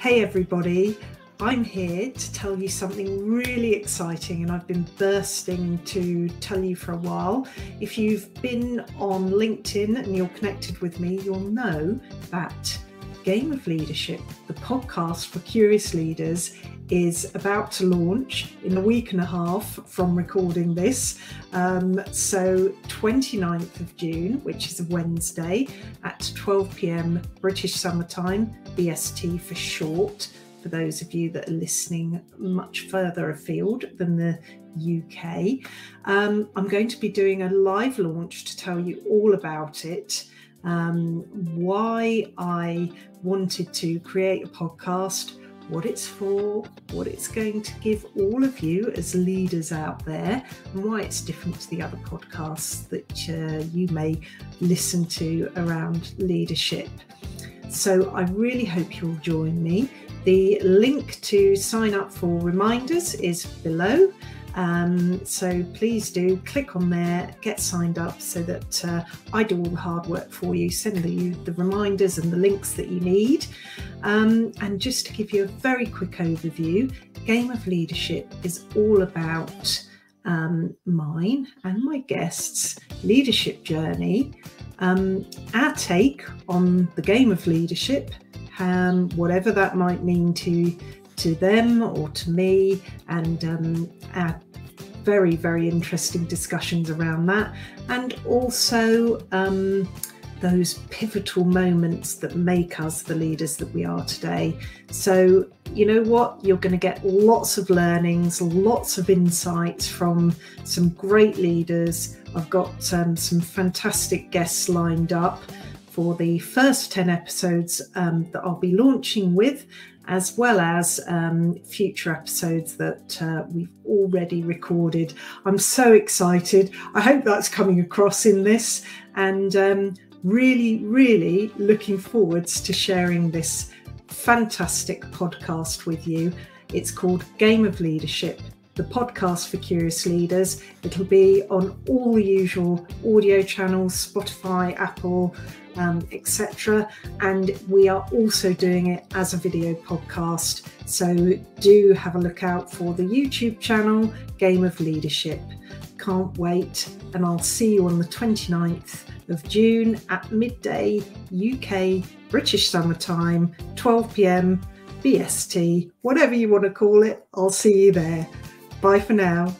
Hey everybody, I'm here to tell you something really exciting and I've been bursting to tell you for a while. If you've been on LinkedIn and you're connected with me, you'll know that Game of Leadership, the podcast for curious leaders, is about to launch in a week and a half from recording this. So 29th of June, which is a Wednesday at 12 p.m. British Summer Time, BST for short, for those of you that are listening much further afield than the UK. I'm going to be doing a live launch to tell you all about it. Why I wanted to create a podcast, what it's for, what it's going to give all of you as leaders out there, and why it's different to the other podcasts that you may listen to around leadership. So I really hope you'll join me. The link to sign up for reminders is below. So please do click on there, get signed up so that I do all the hard work for you, send you the reminders and the links that you need. And just to give you a very quick overview, Game of Leadership is all about mine and my guests' leadership journey, our take on the game of leadership, whatever that might mean to them or to me, and our very, very interesting discussions around that, and also those pivotal moments that make us the leaders that we are today. So you know what, you're going to get lots of learnings, lots of insights from some great leaders. I've got some fantastic guests lined up for the first 10 episodes that I'll be launching with, as well as future episodes that we've already recorded. I'm so excited. I hope that's coming across in this, and really, really looking forwards to sharing this fantastic podcast with you. It's called Game of Leadership, the podcast for curious leaders. It'll be on all the usual audio channels, Spotify, Apple, etc. And we are also doing it as a video podcast. So do have a look out for the YouTube channel, Game of Leadership. Can't wait. And I'll see you on the 29th of June at midday UK British Summer Time, 12 p.m. BST, whatever you want to call it. I'll see you there. Bye for now.